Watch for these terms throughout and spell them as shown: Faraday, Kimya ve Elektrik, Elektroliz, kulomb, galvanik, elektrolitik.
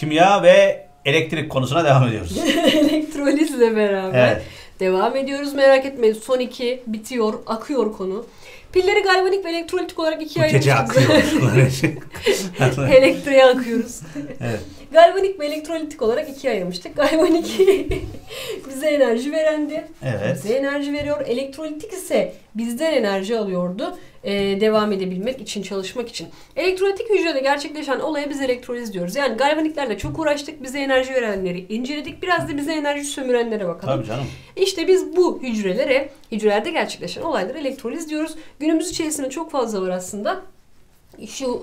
Kimya ve elektrik konusuna devam ediyoruz. Elektrolizle beraber evet, devam ediyoruz. Merak etmeyin, son iki bitiyor, akıyor konu. Pilleri galvanik ve elektrolitik olarak ikiye ayırmıştık. Elektriğe akıyoruz. Evet. Galvanik ve elektrolitik olarak ikiye ayırmıştık. Galvanik bize enerji verendi. Evet. Bize enerji veriyor. Elektrolitik ise bizden enerji alıyordu. Devam edebilmek için, çalışmak için. Elektrolitik hücrede gerçekleşen olaya biz elektroliz diyoruz. Yani galvaniklerle çok uğraştık. Bize enerji verenleri inceledik. Biraz da bize enerji sömürenlere bakalım. Tabii canım. İşte biz bu hücrelerde gerçekleşen olaylara elektroliz diyoruz. Günümüz içerisinde çok fazla var aslında. Şu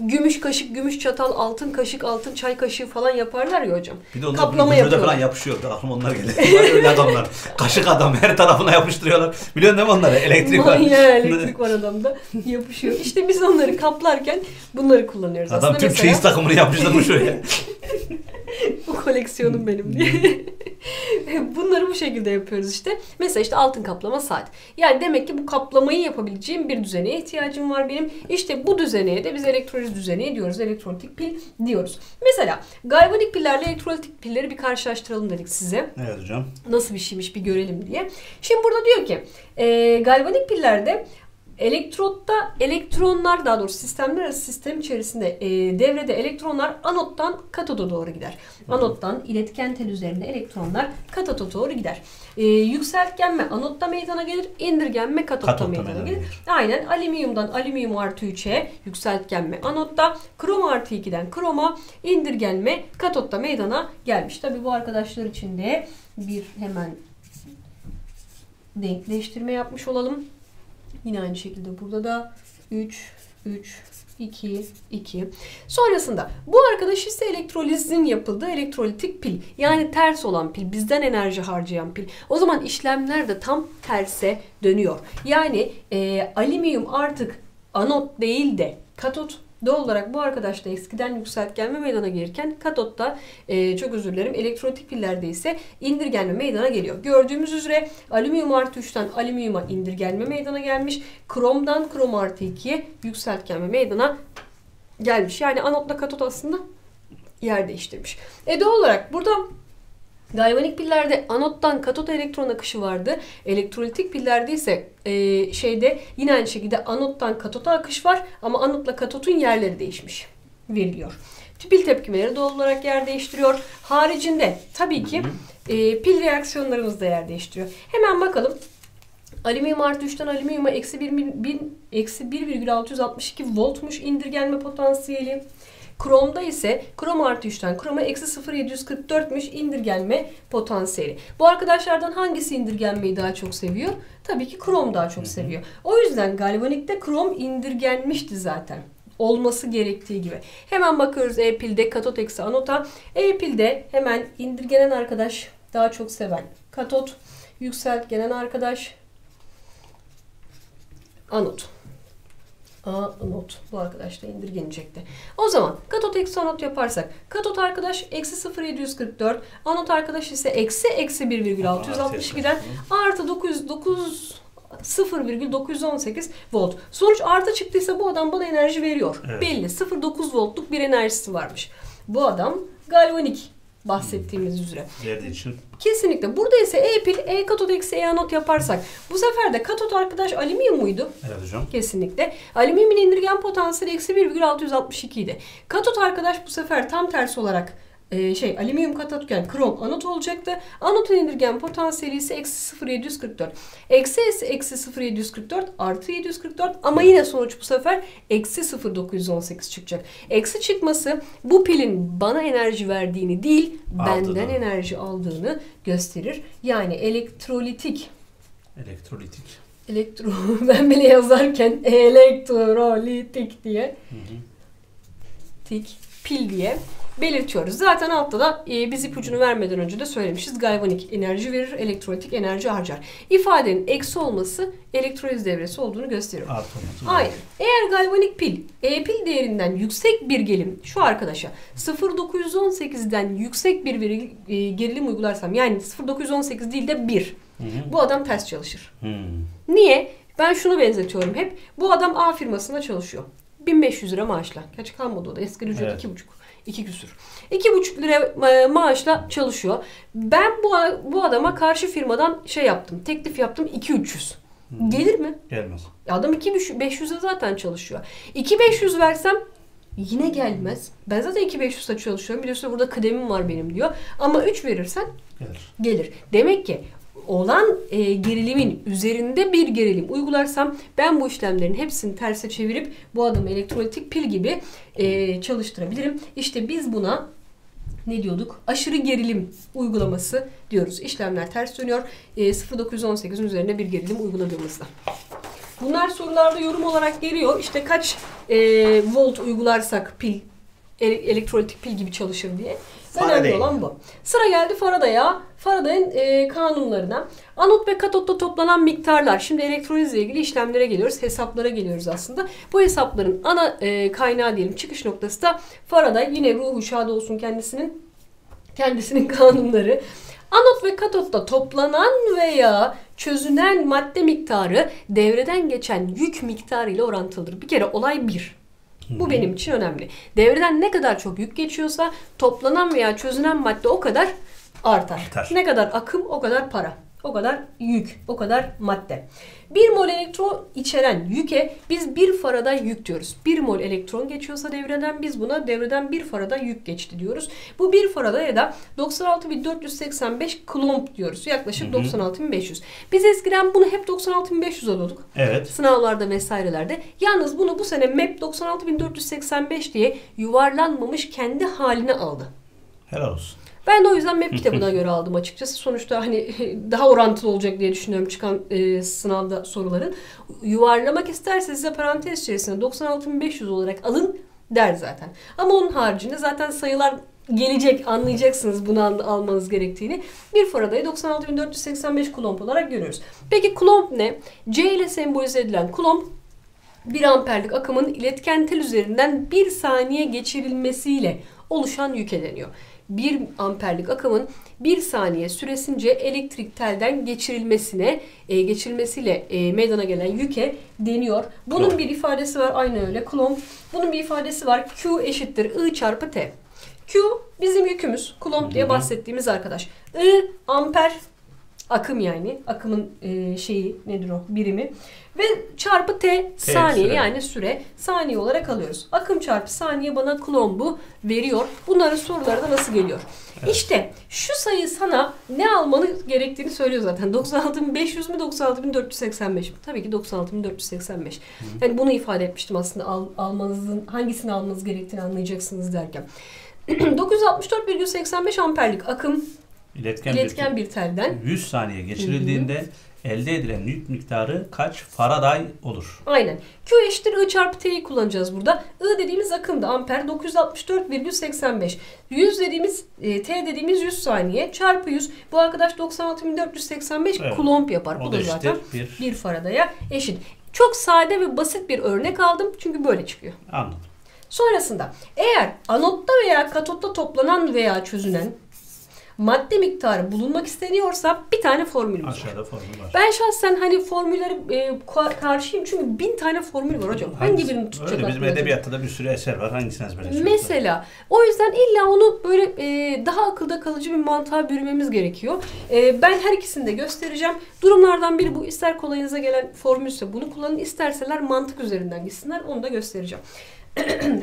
gümüş kaşık, gümüş çatal, altın kaşık, altın çay kaşığı falan yaparlar ya hocam. Bir de onlar kaplama yapıyorlar. Falan yapışıyor. Aklıma onlar geliyor. Öyle adamlar. Kaşık adam her tarafına yapıştırıyorlar. Biliyorsun değil mi onları? Elektrik var. Ya, elektrik var adamda. Yapışıyor. İşte biz onları kaplarken bunları kullanıyoruz. Adam aslında tüm mesela... çeyiz takımını yapıştırmış öyle. Bu koleksiyonum benim diye. Bunları bu şekilde yapıyoruz işte. Mesela işte altın kaplama saat. Yani demek ki bu kaplamayı yapabileceğim bir düzeneye ihtiyacım var benim. İşte bu düzeneye de biz elektroliz düzeni diyoruz. Elektrolitik pil diyoruz. Mesela galvanik pillerle elektrolitik pilleri bir karşılaştıralım dedik size. Evet hocam. Nasıl bir şeymiş bir görelim diye. Şimdi burada diyor ki galvanik pillerde elektrotta elektronlar, daha doğrusu sistemler arası sistem içerisinde devrede elektronlar anottan katoda doğru gider. Anottan iletken tel üzerinde elektronlar katoda doğru gider. Yükseltgenme anotta meydana gelir, indirgenme katotta meydana gelir. Aynen, alüminyumdan alüminyum artı 3'e yükseltgenme anotta, kroma artı 2'den kroma, indirgenme katotta meydana gelmiş. Tabii bu arkadaşlar için de bir hemen denkleştirme yapmış olalım. Yine aynı şekilde burada da 3, 3, 2, 2. Sonrasında bu arkadaş ise elektrolizin yapıldığı elektrolitik pil. Yani ters olan pil, bizden enerji harcayan pil. O zaman işlemler de tam terse dönüyor. Yani alüminyum artık anot değil de katot. Doğal olarak bu arkadaşta eskiden yükseltgenme meydana gelirken katotta elektrolitik pillerde ise indirgenme meydana geliyor. Gördüğümüz üzere alüminyum artı 3'ten alüminyuma indirgenme meydana gelmiş. Kromdan krom artı 2'ye yükseltgenme meydana gelmiş. Yani anotla katot aslında yer değiştirmiş. Doğal olarak burada galvanik pillerde anottan katoda elektron akışı vardı. Elektrolitik pillerde ise yine aynı şekilde anottan katoda akış var ama anotla katotun yerleri değişmiş veriliyor. Pil tepkimeleri doğal olarak yer değiştiriyor. Haricinde tabii ki pil reaksiyonlarımız da yer değiştiriyor. Hemen bakalım. Alüminyum artı 3'ten alüminyuma -1,662 voltmuş indirgenme potansiyeli. Kromda ise krom artı 3'ten kroma -0,744'müş indirgenme potansiyeli. Bu arkadaşlardan hangisi indirgenmeyi daha çok seviyor? Tabii ki krom daha çok seviyor. O yüzden galvanikte krom indirgenmişti zaten. Olması gerektiği gibi. Hemen bakıyoruz E-pilde katot eksi anota. E-pilde hemen indirgenen arkadaş daha çok seven katot. Yükseltgenen arkadaş anot. Anot. Bu arkadaş da indirgenecekti. O zaman katot eksi anot yaparsak katot arkadaş -0,744, anot arkadaş ise -1,662'den artı 0,918 volt. Sonuç artı çıktıysa bu adam bana enerji veriyor. Evet. Belli. 0,9 voltluk bir enerjisi varmış. Bu adam galvanik bahsettiğimiz üzere. Verdiği için. Kesinlikle. Burada ise E-pil, E-katot eksi E-anot yaparsak. Bu sefer de katot arkadaş alüminyum muydu? Evet hocam. Kesinlikle. Alüminyumun indirgen potansiyeli -1,662 idi. Katot arkadaş bu sefer tam tersi olarak alüminyum katotken krom anot olacaktı. Anotun indirgen potansiyeli ise -0,744. -0,744 artı 744 ama yine sonuç bu sefer -0,918 çıkacak. Eksi çıkması bu pilin bana enerji verdiğini değil, benden enerji aldığını gösterir. Yani elektrolitik. Ben bile yazarken elektrolitik diye pil diye belirtiyoruz. Zaten altta da biz ipucunu vermeden önce de söylemişiz. Galvanik enerji verir, elektrolitik enerji harcar. İfadenin eksi olması elektroliz devresi olduğunu gösteriyor. Hayır. Eğer galvanik pil, E-pil değerinden yüksek bir gerilim, şu arkadaşa 0,918'den yüksek bir gerilim uygularsam, yani 0,918 değil de 1. Bu adam ters çalışır. Niye? Ben şunu benzetiyorum hep. Bu adam A firmasında çalışıyor. 1500 lira maaşla. Kaç kalmadı o da? Eski ücret 2,5. 2 küsür. 2,5 lira maaşla çalışıyor. Ben bu adama karşı firmadan şey yaptım. Teklif yaptım 2.300. Gelir mi? Gelmez. Adam 2.500'e zaten çalışıyor. 2.500 versem yine gelmez. Ben zaten 2.500'e çalışıyorum. Biliyorsun burada kıdemim var benim diyor. Ama 3 verirsen gelir. Demek ki olan gerilimin üzerinde bir gerilim uygularsam ben bu işlemlerin hepsini terse çevirip bu adamı elektrolitik pil gibi çalıştırabilirim. İşte biz buna ne diyorduk? Aşırı gerilim uygulaması diyoruz. İşlemler ters dönüyor. 0.918'in üzerinde bir gerilim uyguladığımızda. Bunlar sorularda yorum olarak geliyor. İşte kaç volt uygularsak pil elektrolitik pil gibi çalışır diye. Önemli olan bu. Sıra geldi Faraday'a. Faraday'ın kanunlarına. Anot ve katotta toplanan miktarlar. Şimdi elektrolizle ilgili işlemlere geliyoruz. Hesaplara geliyoruz aslında. Bu hesapların ana kaynağı diyelim. Çıkış noktası da Faraday. Yine ruhu şad olsun kendisinin kanunları. Anot ve katotta toplanan veya çözünen madde miktarı devreden geçen yük miktarı ile orantılıdır. Bir kere olay bir. Bu benim için önemli. Devreden ne kadar çok yük geçiyorsa toplanan veya çözünen madde o kadar artar. Ne kadar akım o kadar para, o kadar yük, o kadar madde. 1 mol elektron içeren yüke biz 1 Faraday yük diyoruz. 1 mol elektron geçiyorsa devreden biz buna devreden 1 Faraday yük geçti diyoruz. Bu 1 Faraday'a da 96.485 klomp diyoruz. Yaklaşık 96.500. Biz eskiden bunu hep 96.500 alıyorduk. Evet. Sınavlarda vesairelerde. Yalnız bunu bu sene MEP 96.485 diye yuvarlanmamış kendi haline aldı. Helal olsun. Ben de o yüzden MEP kitabına göre aldım açıkçası. Sonuçta hani daha orantılı olacak diye düşünüyorum çıkan sınavda soruların. Yuvarlamak isterse size parantez içerisinde 96.500 olarak alın der zaten. Ama onun haricinde zaten sayılar gelecek, anlayacaksınız bunu almanız gerektiğini. Bir Faraday'ı 96.485 kulomb olarak görüyoruz. Peki kulomb ne? C ile sembolize edilen kulomb 1 amperlik akımın iletken tel üzerinden 1 saniye geçirilmesiyle oluşan yüke deniyor. 1 amperlik akımın 1 saniye süresince elektrik telden geçirilmesiyle meydana gelen yüke deniyor. Bunun bir ifadesi var. Aynı öyle kulomb. Bunun bir ifadesi var. Q eşittir I çarpı T. Q bizim yükümüz. Kulomb diye bahsettiğimiz arkadaş. I amper akım yani. Akımın şeyi nedir o? Birimi. Ve çarpı T saniye yani süre. Saniye olarak alıyoruz. Akım çarpı saniye bana klombu veriyor. Bunların soruları da nasıl geliyor? Evet. İşte şu sayı sana ne almanı gerektiğini söylüyor zaten. 96.500 mü 96.485 mi? Tabii ki 96.485. Yani bunu ifade etmiştim aslında. Almanızın hangisini almanız gerektiğini anlayacaksınız derken. 964,85 amperlik akım iletken bir telden 100 saniye geçirildiğinde elde edilen yük miktarı kaç Faraday olur? Aynen. Q eşittir I çarpı T'yi kullanacağız burada. I dediğimiz akımda amper 964,85. 100 dediğimiz T dediğimiz 100 saniye çarpı 100. Bu arkadaş 96.485 klomp yapar. O da zaten bir Faraday'a eşit. Çok sade ve basit bir örnek aldım. Çünkü böyle çıkıyor. Anladım. Sonrasında eğer anotta veya katotta toplanan veya çözünen madde miktarı bulunmak isteniyorsa bir tane formül var. Aşağıda formül var. Ben şahsen hani formülleri karşıyım çünkü 1000 tane formül var hocam. Hangi birini tutacak? Öyle bizim edebiyatta da bir sürü eser var. Hangisini ezberlesin? Mesela o yüzden illa onu böyle daha akılda kalıcı bir mantığa bürümemiz gerekiyor. Ben her ikisini de göstereceğim. Durumlardan biri bu. İster kolayınıza gelen formülse bunu kullanın. İsterseler mantık üzerinden gitsinler. Onu da göstereceğim.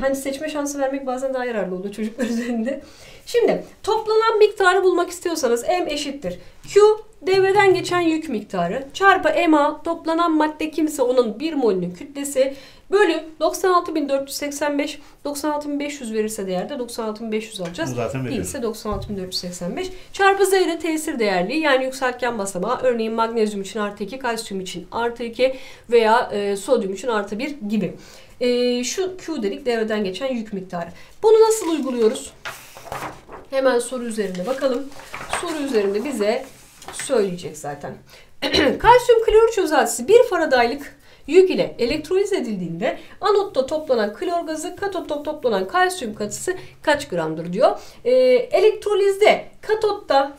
Hani seçme şansı vermek bazen daha yararlı oluyor çocuklar üzerinde. Şimdi toplanan miktarı bulmak istiyorsanız M eşittir Q devreden geçen yük miktarı çarpı MA toplanan madde kimse onun 1 molünün kütlesi bölü 96.485 96.500 verirse değerde 96.500 alacağız. Değilse 96.485 çarpı Z ile tesir değerliği yani yükseltgen basamağı örneğin magnezyum için +2 kalsiyum için +2 veya sodyum için +1 gibi. Şu Q dedik devreden geçen yük miktarı. Bunu nasıl uyguluyoruz? Hemen soru üzerinde bakalım. Soru üzerinde bize söyleyecek zaten. Kalsiyum klorür çözeltisi 1 Faraday'lık yük ile elektroliz edildiğinde anotta toplanan klor gazı, katotta toplanan kalsiyum katısı kaç gramdır diyor. Elektrolizde katotta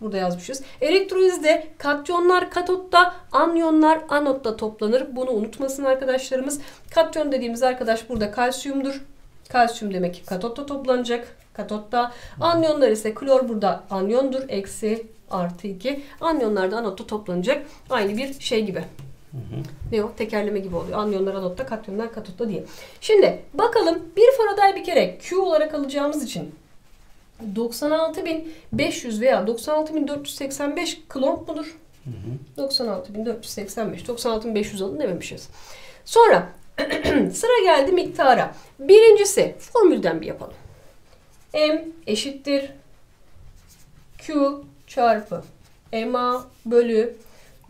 burada yazmışız. Elektrolizde katyonlar katotta, anyonlar anotta toplanır. Bunu unutmasın arkadaşlarımız. Katyon dediğimiz arkadaş burada kalsiyumdur. Kalsiyum demek ki katotta toplanacak. Katotta. Anyonlar ise klor burada anyondur. Eksi artı 2. Anyonlar da anotta toplanacak. Aynı bir şey gibi. Ne o? Tekerleme gibi oluyor. Anyonlar anotta, katyonlar katotta diye. Şimdi bakalım, bir faraday bir kere Q olarak alacağımız için 96.500 veya 96.485 klork mudur? 96.485. 96.500 alın dememişiz. Sonra sıra geldi miktara. Birincisi formülden bir yapalım. M eşittir Q çarpı MA bölü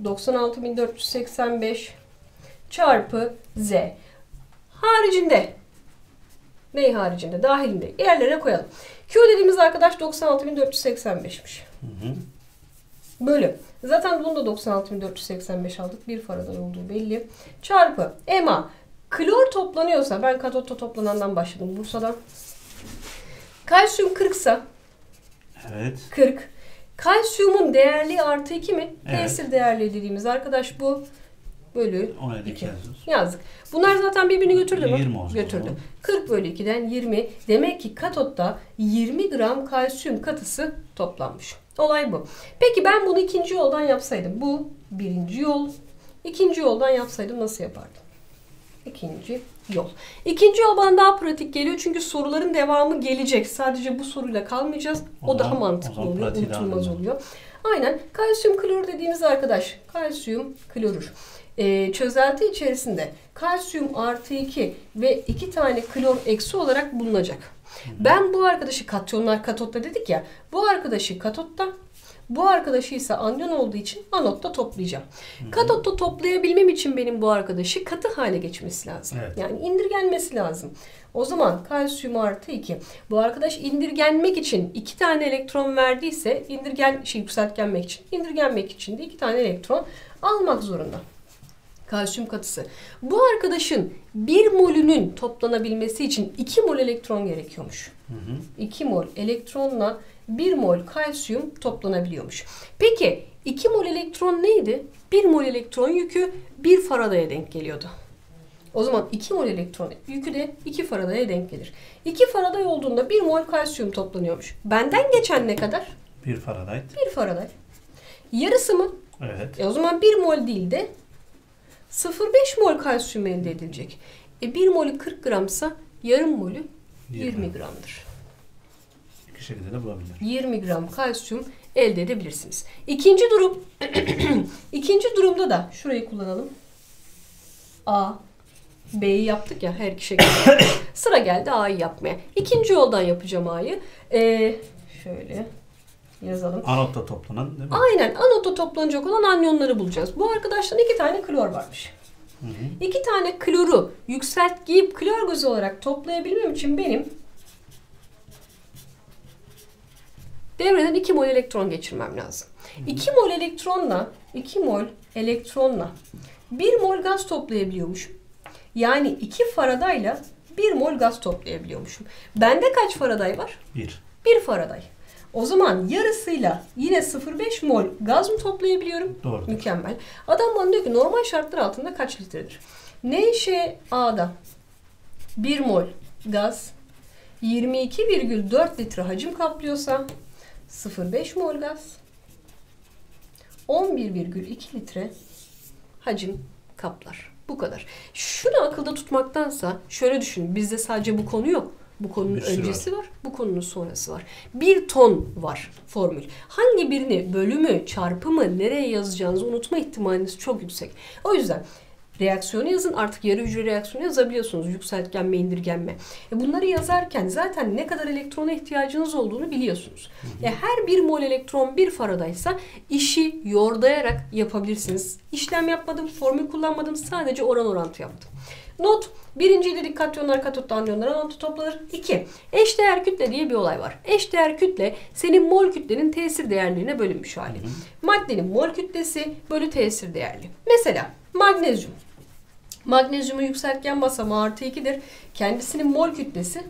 96.485 çarpı Z. Haricinde, ney haricinde? Dahilinde. Yerlere koyalım. Q dediğimiz arkadaş 96.485'miş. Bölü. Zaten bunu da 96.485 aldık. Bir faraday olduğu belli. Çarpı MA. Klor toplanıyorsa, ben katotta toplanandan başladım, Bursa'dan. Kalsiyum 40 ise, evet, 40. Kalsiyumun değerliği artı 2 mi? Evet. Tesir değerliği dediğimiz arkadaş bu. Bölü 2. Yazdık. Bunlar zaten birbirini götürdü mü? 20 oldu. Götürdü. 40 bölü 2'den 20. Demek ki katotta 20 gram kalsiyum katısı toplanmış. Olay bu. Peki ben bunu ikinci yoldan yapsaydım. Bu birinci yol. İkinci yoldan yapsaydım nasıl yapardım? İkinci yol. İkinci yol bana daha pratik geliyor. Çünkü soruların devamı gelecek. Sadece bu soruyla kalmayacağız. O daha mantıklı oluyor. Unutulmaz oluyor. Aynen. Kalsiyum klorür dediğimiz arkadaş. Kalsiyum klorür. Çözelti içerisinde kalsiyum artı 2 ve 2 tane klor eksi olarak bulunacak. Ben bu arkadaşı katyonlar katotta dedik ya. Bu arkadaşı katotta, bu arkadaşı ise anyon olduğu için anotta toplayacağım. Katotta toplayabilmem için benim bu arkadaşı katı hale geçmesi lazım. Evet. Yani indirgenmesi lazım. O zaman kalsiyum artı 2. Bu arkadaş indirgenmek için 2 tane elektron verdiyse, yükseltgenmek için, indirgenmek için de 2 tane elektron almak zorunda. Kalsiyum katısı. Bu arkadaşın 1 molünün toplanabilmesi için 2 mol elektron gerekiyormuş. 2 mol elektronla 1 mol kalsiyum toplanabiliyormuş. Peki 2 mol elektron neydi? 1 mol elektron yükü 1 faradaya denk geliyordu. O zaman 2 mol elektron yükü de 2 faradaya denk gelir. 2 faraday olduğunda 1 mol kalsiyum toplanıyormuş. Benden geçen ne kadar? 1 faraday. 1 faraday. Yarısı mı? Evet. O zaman 1 mol değil de 0.5 mol kalsiyum elde edilecek. 1 molü 40 gramsa yarım molü 20 gramdır. İki şekilde de bulabilir. 20 gram kalsiyum elde edebilirsiniz. İkinci durum, ikinci durumda da şurayı kullanalım. A, B'yi yaptık ya her iki şekilde. Sıra geldi A'yı yapmaya. İkinci yoldan yapacağım A'yı. Şöyle yazalım. Anotta toplanan değil mi? Aynen. Anotta toplanacak olan anyonları bulacağız. Bu arkadaştan 2 tane klor varmış. 2 tane kloru yükseltgeyip klor gazı olarak toplayabilmem için benim devreden 2 mol elektron geçirmem lazım. 2 mol elektronla 1 mol gaz toplayabiliyormuşum. Yani 2 faradayla 1 mol gaz toplayabiliyormuşum. Bende kaç faraday var? 1. 1 faraday. O zaman yarısıyla yine 0.5 mol gaz mı toplayabiliyorum? Doğru. Mükemmel. Adam bana diyor ki normal şartlar altında kaç litredir? Neyse A'da 1 mol gaz 22,4 litre hacim kaplıyorsa 0.5 mol gaz 11,2 litre hacim kaplar. Bu kadar. Şunu akılda tutmaktansa şöyle düşünün. Bizde sadece bu konu yok. Bu konunun öncesi var, bu konunun sonrası var. 1 ton var formül. Hangi birini, bölümü, çarpımı, nereye yazacağınızı unutma ihtimaliniz çok yüksek. O yüzden reaksiyonu yazın. Artık yarı hücre reaksiyonu yazabiliyorsunuz. Yükseltgenme, indirgenme. Bunları yazarken zaten ne kadar elektrona ihtiyacınız olduğunu biliyorsunuz. Her 1 mol elektron 1 faradaysa işi yordayarak yapabilirsiniz. İşlem yapmadım, formül kullanmadım. Sadece oran orantı yaptım. Not. Birinci dedik katyonlar katotta, anyonlar anotta toplanır. 2. Eşdeğer kütle diye bir olay var. Eşdeğer kütle senin mol kütlenin tesir değerliğine bölünmüş hali. Maddenin mol kütlesi bölü tesir değerli. Mesela magnezyum. Magnezyumun yükseltgen basamağı artı 2'dir. Kendisinin mol kütlesi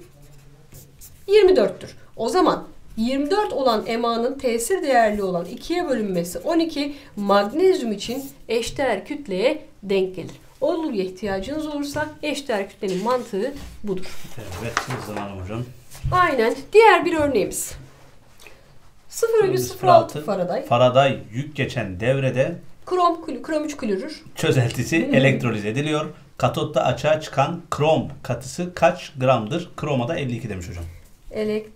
24'tür. O zaman 24 olan MA'nın tesir değerli olan 2'ye bölünmesi 12 magnezyum için eşdeğer kütleye denk gelir. olguya ihtiyacınız olursa eşdeğer kütlenin mantığı budur. Evet, o zaman hocam. Aynen. Diğer bir örneğimiz. 0,06 Faraday yük geçen devrede krom 3 klorür çözeltisi elektroliz ediliyor. Katotta açığa çıkan krom katısı kaç gramdır? Kroma da 52 demiş hocam. Elektroliz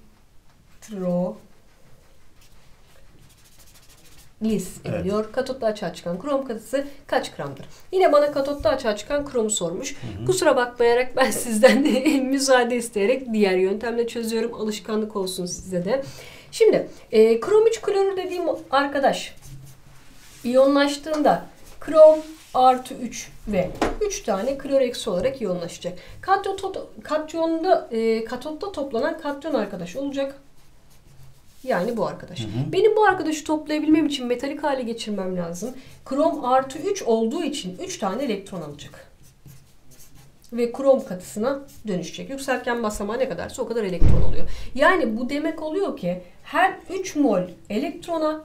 ediliyor. Evet. Katotta açığa çıkan krom katısı kaç gramdır? Yine bana katotta açığa çıkan kromu sormuş. Hı-hı. Kusura bakmayarak ben sizden müsaade isteyerek diğer yöntemle çözüyorum. Alışkanlık olsun size de. Şimdi krom 3 klorür dediğim arkadaş iyonlaştığında krom artı 3 ve 3 tane klor eksi olarak iyonlaşacak. Katotta toplanan katyon arkadaş olacak. Yani bu arkadaş. Hı hı. Benim bu arkadaşı toplayabilmem için metalik hale geçirmem lazım. Krom artı 3 olduğu için 3 tane elektron alacak. Ve krom katısına dönüşecek. Yükseltgen basamağı ne kadarsa o kadar elektron alıyor. Yani bu demek oluyor ki her 3 mol elektrona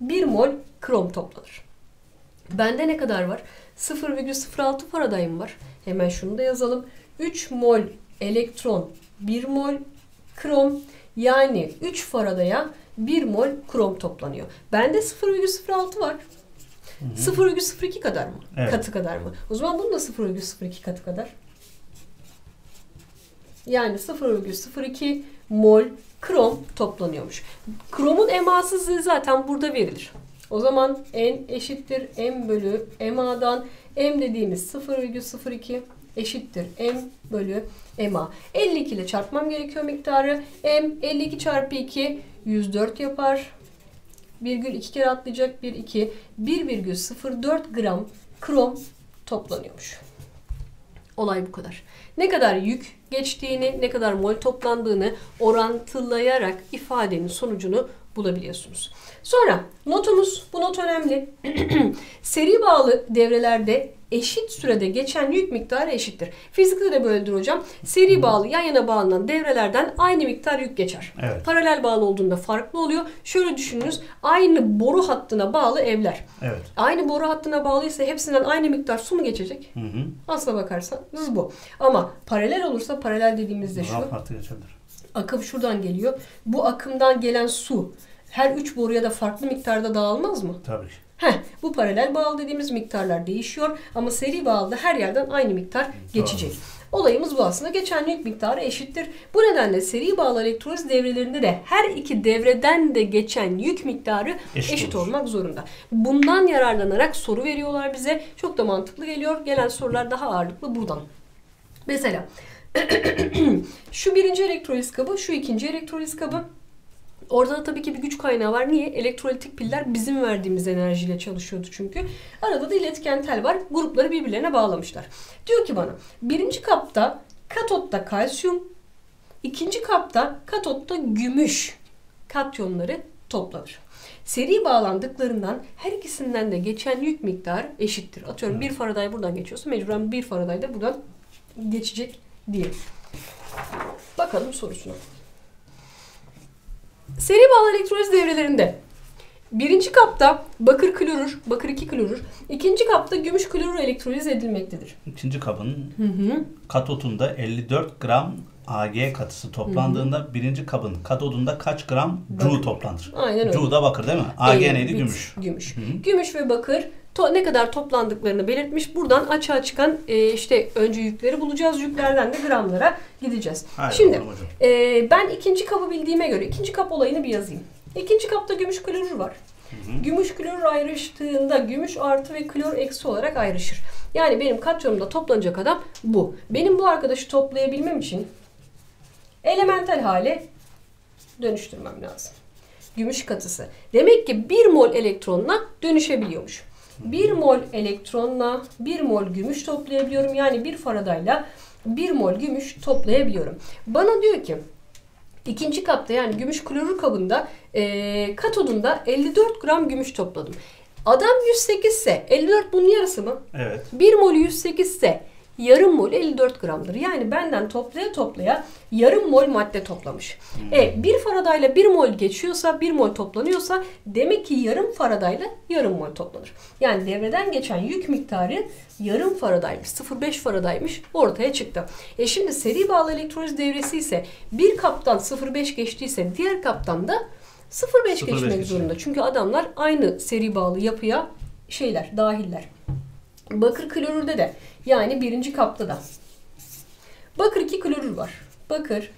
1 mol krom toplanır. Bende ne kadar var? 0,06 faradayım var. Hemen şunu da yazalım. 3 mol elektron, 1 mol krom. Yani 3 faradaya 1 mol krom toplanıyor. Bende 0,06 var. 0,02 kadar mı? Evet. Katı kadar mı? O zaman bunun da 0,02 katı kadar. Yani 0,02 mol krom toplanıyormuş. Kromun emasızlığı zaten burada verilir. O zaman N eşittir M bölü MA'dan M dediğimiz 0,02 eşittir M bölü MA. 52 ile çarpmam gerekiyor miktarı. M 52 çarpı 2 104 yapar. Virgül 2 kere atlayacak 1,04 gram krom toplanıyormuş. Olay bu kadar. Ne kadar yük geçtiğini, ne kadar mol toplandığını orantılayarak ifadenin sonucunu bulabiliyorsunuz. Sonra notumuz, bu not önemli. Seri bağlı devrelerde eşit sürede geçen yük miktarı eşittir. Fizikte de böyledir hocam. Seri bağlı, yan yana bağlanan devrelerden aynı miktar yük geçer. Evet. Paralel bağlı olduğunda farklı oluyor. Şöyle düşününüz. Aynı boru hattına bağlı evler. Evet. Aynı boru hattına bağlıysa hepsinden aynı miktar su mu geçecek? Hı hı. Aslına bakarsanız bu. Ama paralel olursa, paralel dediğimizde şu. Akım şuradan geliyor. Bu akımdan gelen su her 3 boruya da farklı miktarda dağılmaz mı? Tabii. Bu paralel bağlı dediğimiz miktarlar değişiyor ama seri bağlı her yerden aynı miktar geçecek. Doğru. Olayımız bu aslında. Geçen yük miktarı eşittir. Bu nedenle seri bağlı elektroliz devrelerinde de her iki devreden de geçen yük miktarı eşit olmak zorunda. Bundan yararlanarak soru veriyorlar bize. Çok da mantıklı geliyor. Gelen sorular daha ağırlıklı buradan. Mesela şu birinci elektroliz kabı, şu ikinci elektroliz kabı. Orada da tabii ki bir güç kaynağı var. Niye? Elektrolitik piller bizim verdiğimiz enerjiyle çalışıyordu çünkü. Arada da iletken tel var. Grupları birbirlerine bağlamışlar. Diyor ki bana, birinci kapta, katotta kalsiyum, ikinci kapta, katotta gümüş katyonları toplanır. Seri bağlandıklarından her ikisinden de geçen yük miktarı eşittir. Atıyorum 1 faraday buradan geçiyorsa mecburen 1 faraday da buradan geçecek diye. Bakalım sorusuna. Seri bağlı elektroliz devrelerinde birinci kapta bakır klorür, bakır 2 klorür, ikinci kapta gümüş klorür elektroliz edilmektedir. İkinci kabın katodunda 54 gram Ag katısı toplandığında birinci kabın katodunda kaç gram Cu toplanır? Aynen öyle. Cu da bakır değil mi? Ag neydi? Gümüş. Gümüş. Gümüş ve bakır ne kadar toplandıklarını belirtmiş. Buradan açığa çıkan işte önce yükleri bulacağız. Yüklerden de gramlara gideceğiz. Aynen. Şimdi ben ikinci kabı bildiğime göre ikinci kap olayını bir yazayım. İkinci kapta gümüş klorür var. Gümüş klorür ayrıştığında gümüş artı ve klor eksi olarak ayrışır. Yani benim katyonumda toplanacak adam bu. Benim bu arkadaşı toplayabilmem için elemental hale dönüştürmem lazım. Gümüş katısı. Demek ki 1 mol elektronla dönüşebiliyormuş. 1 mol elektronla 1 mol gümüş toplayabiliyorum. Yani 1 faradayla 1 mol gümüş toplayabiliyorum. Bana diyor ki ikinci kapta, yani gümüş klorür kabında katodunda 54 gram gümüş topladım. Adam 108 ise 54 bunun yarısı mı? Evet. 1 mol 108 ise yarım mol 54 gramdır. Yani benden toplaya toplaya yarım mol madde toplamış. Bir faradayla bir mol geçiyorsa, bir mol toplanıyorsa demek ki yarım faradayla yarım mol toplanır. Yani devreden geçen yük miktarı yarım faradaymış, 0,5 faradaymış ortaya çıktı. Şimdi seri bağlı elektroliz devresi ise bir kaptan 0,5 geçtiyse diğer kaptan da 0,5 geçmek zorunda. Çünkü adamlar aynı seri bağlı yapıya dahiller. Bakır klorürde de, yani birinci kapta da bakır 2 klorür var. Bakır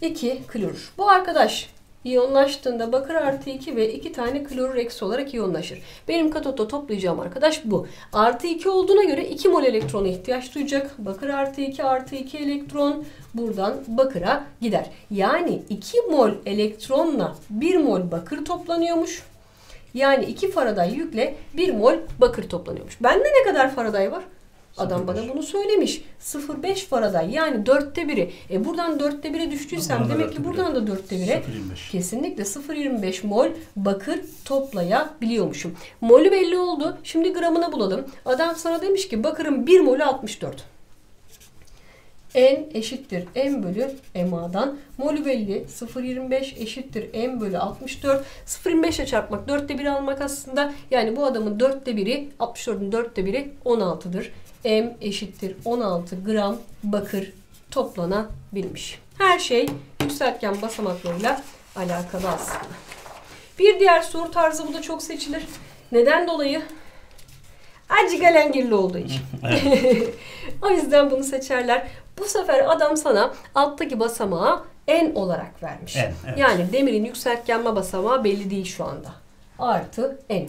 2 klorür. Bu arkadaş iyonlaştığında bakır artı 2 ve 2 tane klorür eksi olarak iyonlaşır. Benim katotta toplayacağım arkadaş bu. Artı 2 olduğuna göre 2 mol elektrona ihtiyaç duyacak. Bakır artı 2 elektron buradan bakıra gider. Yani 2 mol elektronla 1 mol bakır toplanıyormuş. Yani 2 faraday yükle 1 mol bakır toplanıyormuş. Bende ne kadar faraday var? Adam bana bunu söylemiş. 0,5 faraday, yani 4'te 1'i. Buradan 4'te 1'e düştüysem demek ki buradan da 4'te 1'e kesinlikle 0,25 mol bakır toplayabiliyormuşum. Molü belli oldu. Şimdi gramını bulalım. Adam sana demiş ki bakırın 1 molü 64. N eşittir M bölü MA'dan. Molü belli. 0,25 eşittir M bölü 64. 0,25 ile çarpmak 4'te 1'i almak aslında. Yani bu adamın 4'te 1'i 64'ün 4'te 1'i 16'dır. M eşittir 16 gram bakır toplanabilmiş. Her şey yükseltgen basamaklarıyla alakalı aslında. Bir diğer soru tarzı, bu da çok seçilir. Neden dolayı? Acı galengirli olduğu için. O yüzden bunu seçerler. Bu sefer adam sana alttaki basamağı n olarak vermiş. Evet. Yani demirin yükseltgenme basamağı belli değil şu anda. Artı n.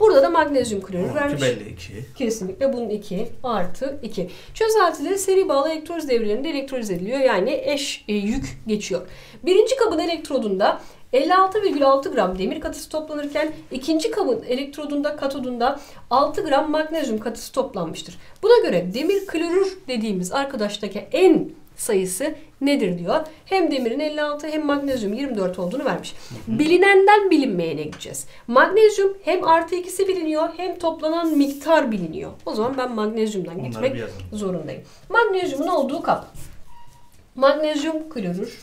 Burada da magnezyum klorür vermiş. Belli 2. Kesinlikle bunun 2 artı 2. Çözeltileri seri bağlı elektroliz devrelerinde elektroliz ediliyor. Yani eş yük geçiyor. Birinci kabın elektrodunda 56,6 gram demir katısı toplanırken ikinci kabın elektrodunda, katodunda 6 gram magnezyum katısı toplanmıştır. Buna göre demir klorür dediğimiz arkadaştaki en sayısı nedir diyor. Hem demirin 56 hem magnezyum 24 olduğunu vermiş. Bilinenden bilinmeyene gideceğiz. Magnezyum hem artı 2'si biliniyor hem toplanan miktar biliniyor. O zaman ben magnezyumdan gitmek zorundayım. Magnezyumun olduğu kap. Magnezyum klorür.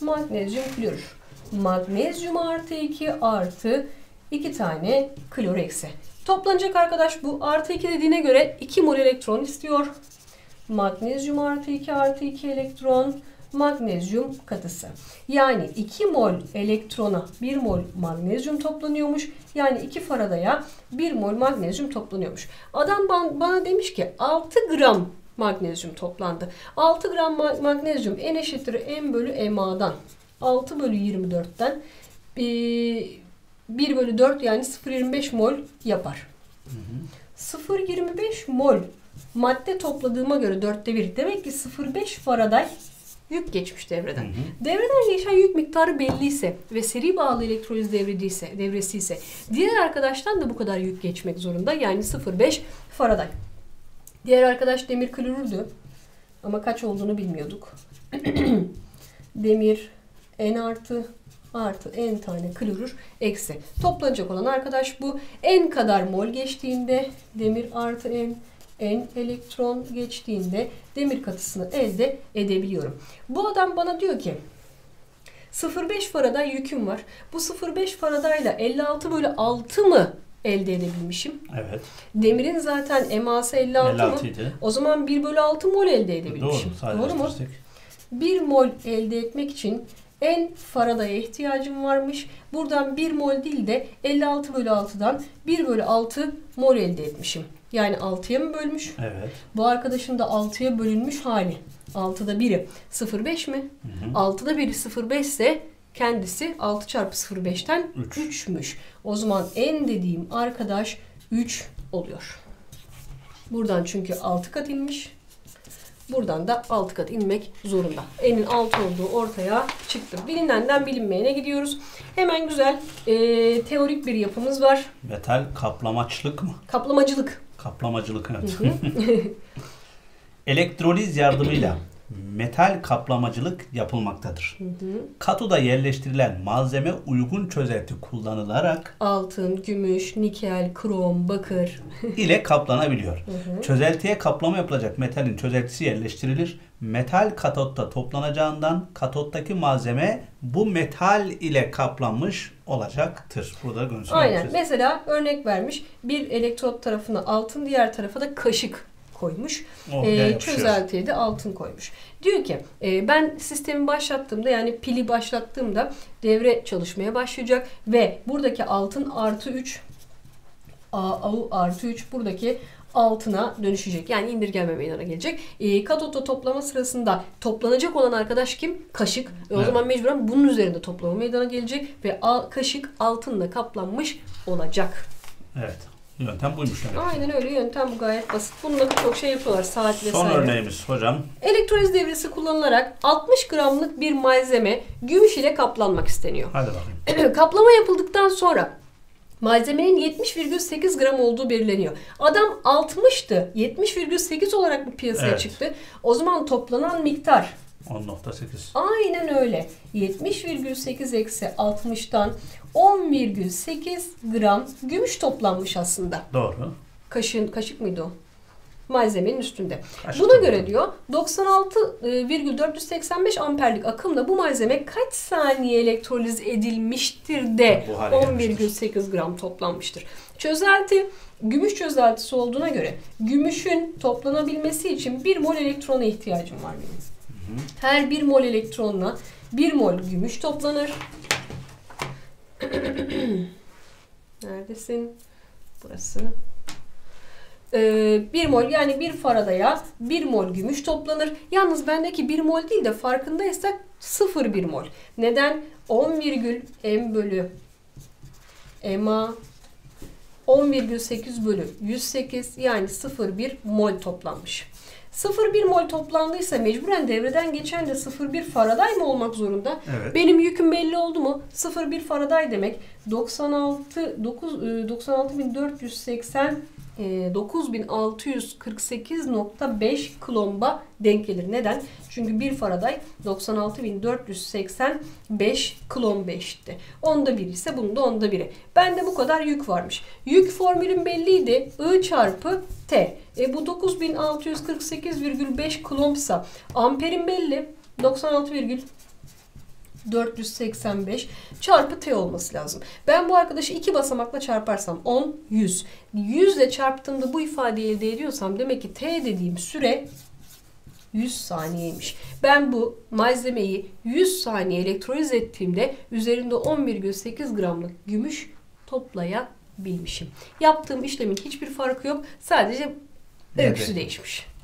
Magnezyum klorür. Magnezyum artı 2 artı 2 tane klor eksi. Toplanacak arkadaş bu. Artı 2 dediğine göre 2 mol elektron istiyor. Magnezyum artı 2 elektron. Magnezyum katısı. Yani 2 mol elektrona 1 mol magnezyum toplanıyormuş. Yani 2 faradaya 1 mol magnezyum toplanıyormuş. Adam bana demiş ki 6 gram magnezyum toplandı. 6 gram magnezyum en eşittir M bölü MA'dan. 6 bölü 24'ten 1 bölü 4 yani 0,25 mol yapar. 0,25 mol madde topladığıma göre 4'te 1. Demek ki 0,5 faraday yük geçmiş devreden. Devreden geçen yük miktarı belliyse ve seri bağlı elektroliz devresi ise diğer arkadaştan da bu kadar yük geçmek zorunda. Yani 0,5 faraday. Diğer arkadaş demir klorürdü. Ama kaç olduğunu bilmiyorduk. Demir N artı N tane klorür eksi. Toplanacak olan arkadaş bu. N kadar mol geçtiğinde demir artı N elektron geçtiğinde demir katısını elde edebiliyorum. Bu adam bana diyor ki 0,5 faraday yüküm var. Bu 0,5 faradayla 56 bölü 6 mı elde edebilmişim? Evet. Demirin zaten MA'sı 56 mı? O zaman 1 bölü 6 mol elde edebilmişim. Doğru mu? 1 mol elde etmek için N faradaya ihtiyacım varmış. Buradan 1 mol değil de 56 bölü 6'dan 1 bölü 6 mol elde etmişim. Yani 6'ya mı bölmüş? Evet. Bu arkadaşın da 6'ya bölünmüş hali. 6'da 1'i 0,5 mi? 6'da 1'i 0,5 ise kendisi 6 çarpı 0,5'ten 3'müş. O zaman N dediğim arkadaş 3 oluyor. Buradan çünkü 6 kat inmiş. Buradan da 6 kat inmek zorunda. N'in 6 olduğu ortaya çıktı. Bilinenden bilinmeyene gidiyoruz. Hemen güzel teorik bir yapımız var. Metal kaplamaçlık mı? Kaplamacılık. Kaplamacılık, evet. Elektroliz yardımıyla metal kaplamacılık yapılmaktadır. Katoda yerleştirilen malzeme uygun çözelti kullanılarak altın, gümüş, nikel, krom, bakır ile kaplanabiliyor. Çözeltiye kaplama yapılacak metalin çözeltisi yerleştirilir. Metal katotta toplanacağından katottaki malzeme bu metal ile kaplanmış olacaktır. Burada görüntüsü. Aynen. Mesela örnek vermiş. Bir elektrot tarafına altın, diğer tarafa da kaşık koymuş. Çözeltiye de altın koymuş. Diyor ki ben sistemi başlattığımda, yani pili başlattığımda devre çalışmaya başlayacak ve buradaki altın artı 3 AU artı 3 buradaki altına dönüşecek. Yani indirgenme meydana gelecek. Katotta toplama sırasında toplanacak olan arkadaş kim? Kaşık. O zaman mecburen bunun üzerinde toplama meydana gelecek ve kaşık altınla kaplanmış olacak. Evet. Yöntem buymuş. Aynen öyle. Yöntem bu, gayet basit. Bununla birçok şey yapıyorlar. Saat vesaire. Son örneğimiz hocam. Elektroliz devresi kullanılarak 60 gramlık bir malzeme gümüş ile kaplanmak isteniyor. Hadi bakayım. Kaplama yapıldıktan sonra malzemenin 70,8 gram olduğu belirleniyor. Adam 60'tı. 70,8 olarak bu piyasaya çıktı. O zaman toplanan miktar 10,8. Aynen öyle. 70,8 eksi 60'tan 10,8 gram gümüş toplanmış aslında. Doğru. Kaşık mıydı o? Malzemenin üstünde. Kaşık. Buna göre diyor 96,485 amperlik akımla bu malzeme kaç saniye elektroliz edilmiştir de 10,8 gram toplanmıştır. Çözelti gümüş çözeltisi olduğuna göre gümüşün toplanabilmesi için 1 mol elektrona ihtiyacım var benim. Her 1 mol elektronla 1 mol gümüş toplanır. Neredesin? Burası. 1 mol, yani 1 faradaya 1 mol gümüş toplanır. Yalnız bendeki 1 mol değil de farkındaysak 0,1 mol. Neden? 10,m bölü MA 10,8 bölü 108, yani 0,1 mol toplanmış. 0,1 mol toplandıysa mecburen devreden geçen de 0,1 faraday mı olmak zorunda? Evet. Benim yüküm belli oldu mu? 0,1 faraday demek 96.648 klomba denk gelir. Neden? Çünkü 1 faraday 96.485 klomba eşitti. Onda biri ise bunun da onda biri. Bende bu kadar yük varmış. Yük formülüm belliydi. I çarpı T. Bu 9648,5 klombsa amperin belli. 96,485 çarpı T olması lazım. Ben bu arkadaşı 2 basamakla çarparsam 10, 100. 100 ile çarptığımda bu ifadeyi elde ediyorsam demek ki T dediğim süre 100 saniyeymiş. Ben bu malzemeyi 100 saniye elektroliz ettiğimde üzerinde 11,8 gramlık gümüş toplayabilmişim. Yaptığım işlemin hiçbir farkı yok. Sadece ölçüsü değişmiş.